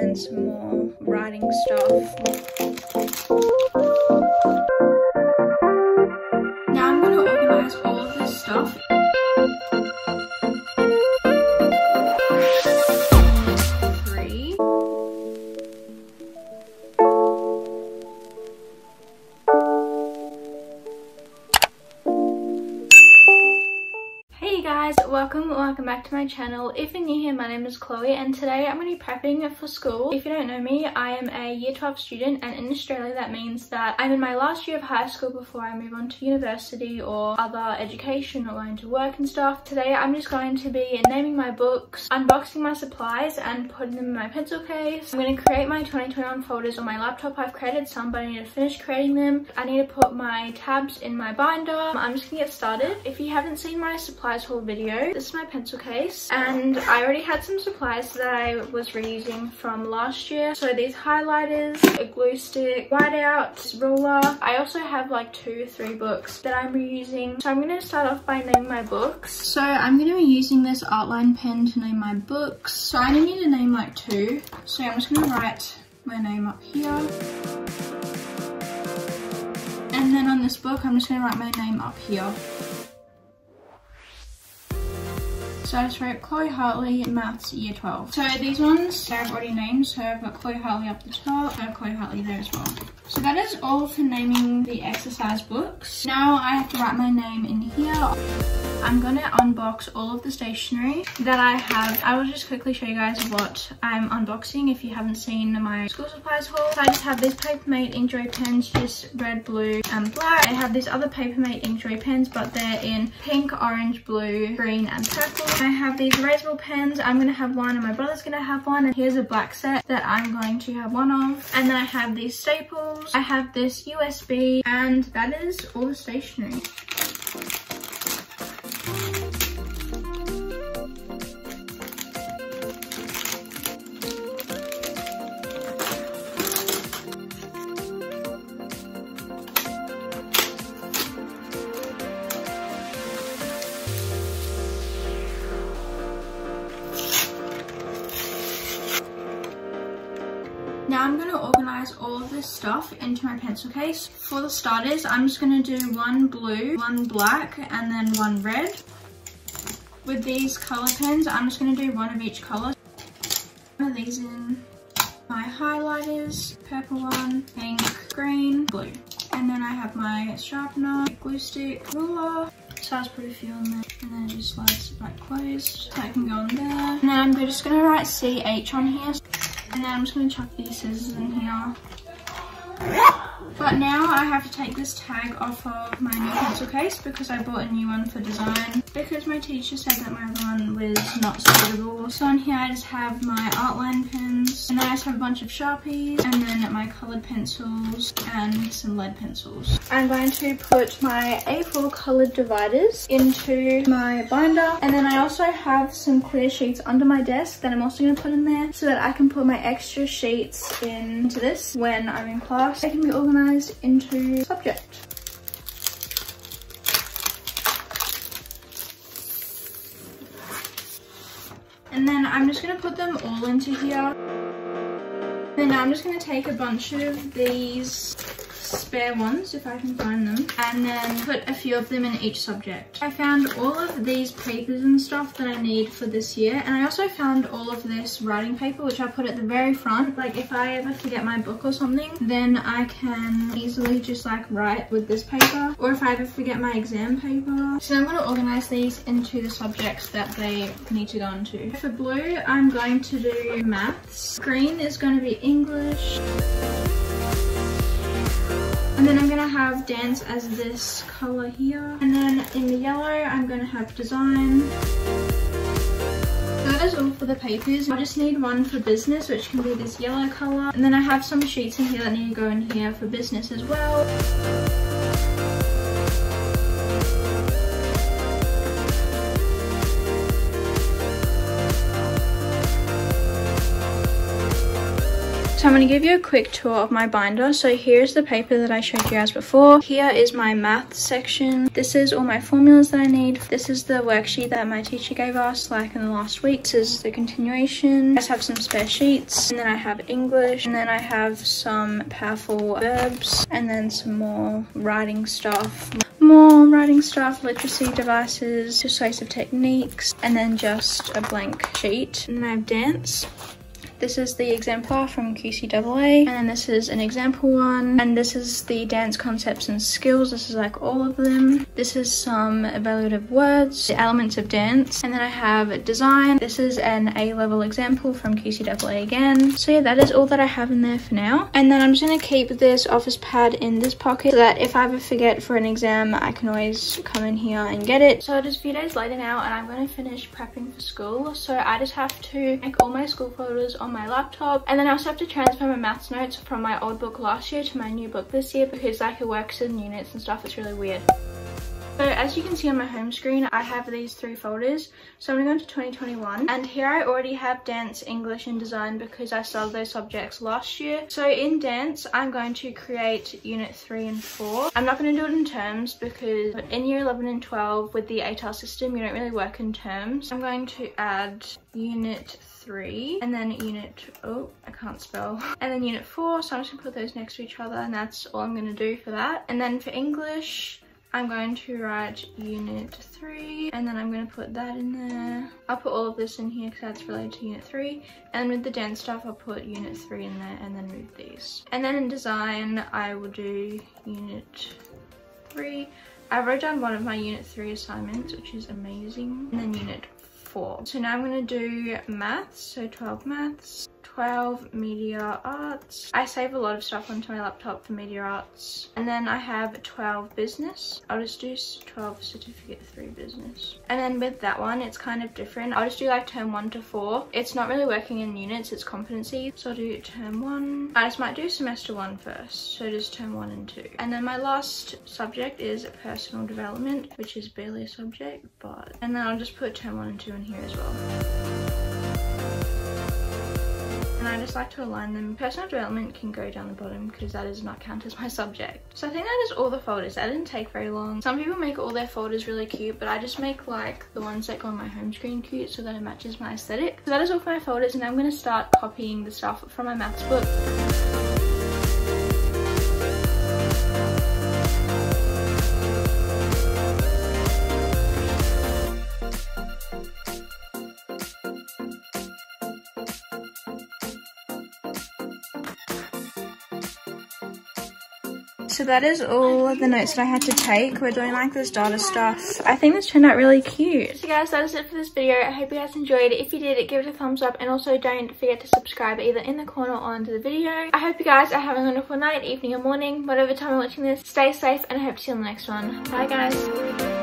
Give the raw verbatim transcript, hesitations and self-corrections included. then some more writing stuff. Now I'm going to organise all of this stuff. Welcome, welcome back to my channel. If you're new here, my name is Chloe and today I'm going to be prepping for school. If you don't know me, I am a year twelve student, and in Australia that means that I'm in my last year of high school before I move on to university or other education or going to work and stuff. Today I'm just going to be naming my books, unboxing my supplies and putting them in my pencil case. I'm going to create my twenty twenty-one folders on my laptop. I've created some but I need to finish creating them. I need to put my tabs in my binder. I'm just going to get started. If you haven't seen my supplies haul video, this is my pencil case and I already had some supplies that I was reusing from last year. So these highlighters, a glue stick, whiteout, ruler. I also have like two or three books that I'm reusing. So I'm going to start off by naming my books. So I'm going to be using this Artline pen to name my books. So I need to name like two. So I'm just going to write my name up here. And then on this book, I'm just going to write my name up here. So I just wrote Chloe Hartley, Maths, Year twelve. So these ones I've already named, so I've got Chloe Hartley up the top, I have Chloe Hartley there as well. So that is all for naming the exercise books. Now I have to write my name in here. I'm gonna unbox all of the stationery that I have. I will just quickly show you guys what I'm unboxing if you haven't seen my school supplies haul. So I just have these Paper Mate Indigo pens, just red, blue and black. I have these other Paper Mate Indigo pens but they're in pink, orange, blue, green and purple. I have these erasable pens. I'm gonna have one and my brother's gonna have one, and here's a black set that I'm going to have one of. And then I have these staples, I have this U S B, and that is all the stationery. Now I'm going to organise all of this stuff into my pencil case. For the starters, I'm just going to do one blue, one black, and then one red. With these colour pens, I'm just going to do one of each colour. One of these in my highlighters, purple one, pink, green, blue. And then I have my sharpener, glue stick, ruler. So I just put a few on there and then it just slides back closed. So I can go on there. And then I'm just going to write C H on here. And then I'm just going to chuck these scissors in here. But now I have to take this tag off of my new pencil case because I bought a new one for design. Because my teacher said that my one was not suitable. So on here I just have my Artline pens. And I just have a bunch of Sharpies. And then my coloured pencils and some lead pencils. I'm going to put my A four coloured dividers into my binder. And then I also have some clear sheets under my desk that I'm also going to put in there. So that I can put my extra sheets into this when I'm in class. They can be organised into subject. And then I'm just going to put them all into here. Then I'm just going to take a bunch of these spare ones if I can find them and then put a few of them in each subject. I found all of these papers and stuff that I need for this year, and I also found all of this writing paper which I put at the very front. Like if I ever forget my book or something then I can easily just like write with this paper, or if I ever forget my exam paper. So I'm going to organise these into the subjects that they need to go into. For blue I'm going to do maths, green is going to be English. And then I'm going to have dance as this colour here. And then in the yellow, I'm going to have design. So that is all for the papers. I just need one for business, which can be this yellow colour. And then I have some sheets in here that need to go in here for business as well. So I'm going to give you a quick tour of my binder. So here's the paper that I showed you guys before. Here is my math section. This is all my formulas that I need. This is the worksheet that my teacher gave us like in the last week. This is the continuation. I just have some spare sheets. And then I have English. And then I have some powerful verbs. And then some more writing stuff. More writing stuff, literacy devices, persuasive techniques. And then just a blank sheet. And then I have dance. This is the exemplar from Q C A A, and then this is an example one, and this is the dance concepts and skills. This is like all of them. This is some evaluative words, the elements of dance, and then I have design. This is an A level example from Q C A A again. So yeah, that is all that I have in there for now. And then I'm just going to keep this office pad in this pocket so that if I ever forget for an exam, I can always come in here and get it. So it is a few days later now, and I'm going to finish prepping for school. So I just have to make all my school photos on my laptop, and then I also have to transfer my maths notes from my old book last year to my new book this year, because like it works in units and stuff. It's really weird. So as you can see on my home screen, I have these three folders. So I'm going to twenty twenty-one, and here I already have dance, English and design because I started those subjects last year. So in dance, I'm going to create unit three and four. I'm not going to do it in terms because in year eleven and twelve with the A T A R system, you don't really work in terms. I'm going to add unit three and then unit, oh, I can't spell, and then unit four. So I'm just gonna put those next to each other, and that's all I'm gonna do for that. And then for English, I'm going to write unit three, and then I'm going to put that in there. I'll put all of this in here because that's related to unit three. And with the dance stuff, I'll put unit three in there and then move these. And then in design, I will do unit three. I wrote down one of my unit three assignments, which is amazing. And then unit four. So now I'm going to do maths, so twelve maths. twelve media arts. I save a lot of stuff onto my laptop for media arts. And then I have twelve business. I'll just do twelve certificate three business. And then with that one, it's kind of different. I'll just do like term one to four. It's not really working in units, it's competency. So I'll do term one. I just might do semester one first. So just term one and two. And then my last subject is personal development, which is barely a subject, but. And then I'll just put term one and two in here as well. And I just like to align them. Personal development can go down the bottom because that does not count as my subject. So I think that is all the folders. That didn't take very long. Some people make all their folders really cute, but I just make like the ones that go on my home screen cute so that it matches my aesthetic. So that is all for my folders, and I'm going to start copying the stuff from my maths book. So that is all of the notes that I had to take. We're doing like this data stuff. I think this turned out really cute. So guys, that is it for this video. I hope you guys enjoyed. If you did, give it a thumbs up, and also don't forget to subscribe either in the corner or under the video. I hope you guys are having a wonderful night, evening or morning, whatever time you're watching this. Stay safe, and I hope to see you on the next one. Bye guys.